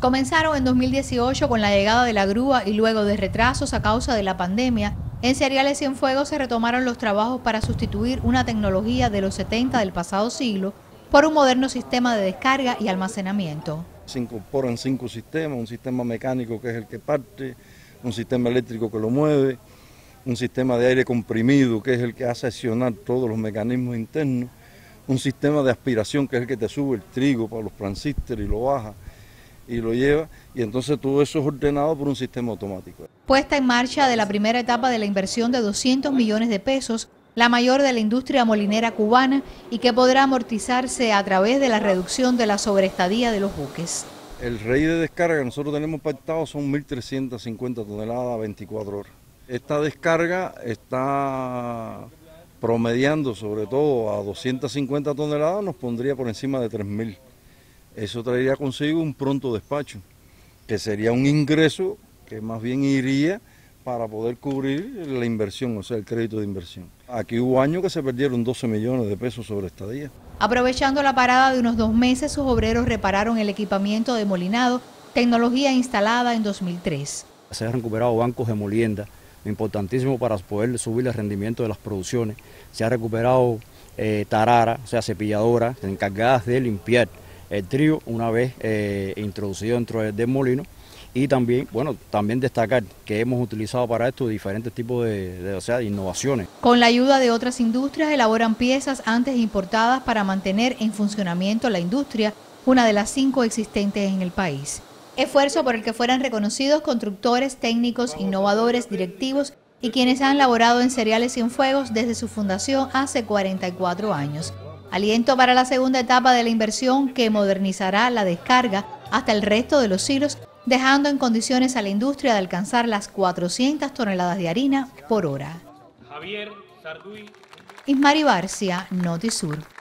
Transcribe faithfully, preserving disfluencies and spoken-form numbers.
Comenzaron en dos mil dieciocho con la llegada de la grúa y luego de retrasos a causa de la pandemia, en Cereales Cienfuegos se retomaron los trabajos para sustituir una tecnología de los setenta del pasado siglo por un moderno sistema de descarga y almacenamiento. Se incorporan cinco sistemas, un sistema mecánico que es el que parte, un sistema eléctrico que lo mueve, un sistema de aire comprimido que es el que hace accionar todos los mecanismos internos, un sistema de aspiración que es el que te sube el trigo para los transistores y lo baja y lo lleva, y entonces todo eso es ordenado por un sistema automático. Puesta en marcha de la primera etapa de la inversión de doscientos millones de pesos, la mayor de la industria molinera cubana, y que podrá amortizarse a través de la reducción de la sobreestadía de los buques. El rey de descarga que nosotros tenemos pactado son mil trescientas cincuenta toneladas a veinticuatro horas. Esta descarga está promediando sobre todo a doscientas cincuenta toneladas, nos pondría por encima de tres mil. Eso traería consigo un pronto despacho, que sería un ingreso que más bien iría para poder cubrir la inversión, o sea, el crédito de inversión. Aquí hubo años que se perdieron doce millones de pesos sobre estadía. Aprovechando la parada de unos dos meses, sus obreros repararon el equipamiento de molinado, tecnología instalada en dos mil tres. Se han recuperado bancos de molienda, importantísimo para poder subir el rendimiento de las producciones. Se ha recuperado eh, tarara, o sea, cepilladoras, encargadas de limpiar el trigo una vez eh, introducido dentro del molino, y también, bueno, también destacar que hemos utilizado para esto diferentes tipos de, de, o sea, de innovaciones. Con la ayuda de otras industrias elaboran piezas antes importadas para mantener en funcionamiento la industria, una de las cinco existentes en el país. Esfuerzo por el que fueran reconocidos constructores, técnicos, innovadores, directivos y quienes han laborado en Cereales Cienfuegos desde su fundación hace cuarenta y cuatro años. Aliento para la segunda etapa de la inversión que modernizará la descarga hasta el resto de los silos, dejando en condiciones a la industria de alcanzar las cuatrocientas toneladas de harina por hora. Javier Sarduy. Ismari Barcia, Notisur.